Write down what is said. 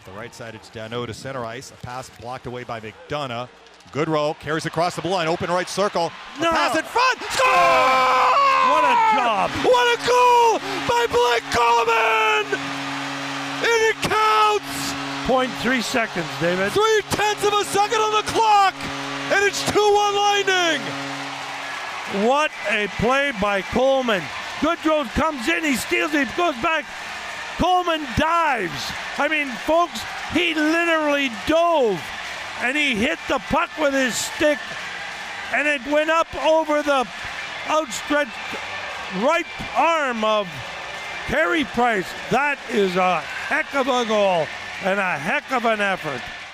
Up the right side, it's Danault to center ice. A pass blocked away by McDonough. Goodrow carries across the blue line, open right circle. No. Pass in front, score! Oh, what a job! What a goal by Blake Coleman! And it counts! 0.3 seconds, David. 0.3 of a second on the clock, and it's 2-1 Lightning! What a play by Coleman. Goodrow comes in, he steals it, goes back. Coleman dives. I mean, folks, he literally dove. And he hit the puck with his stick, and it went up over the outstretched right arm of Perry Price. That is a heck of a goal and a heck of an effort.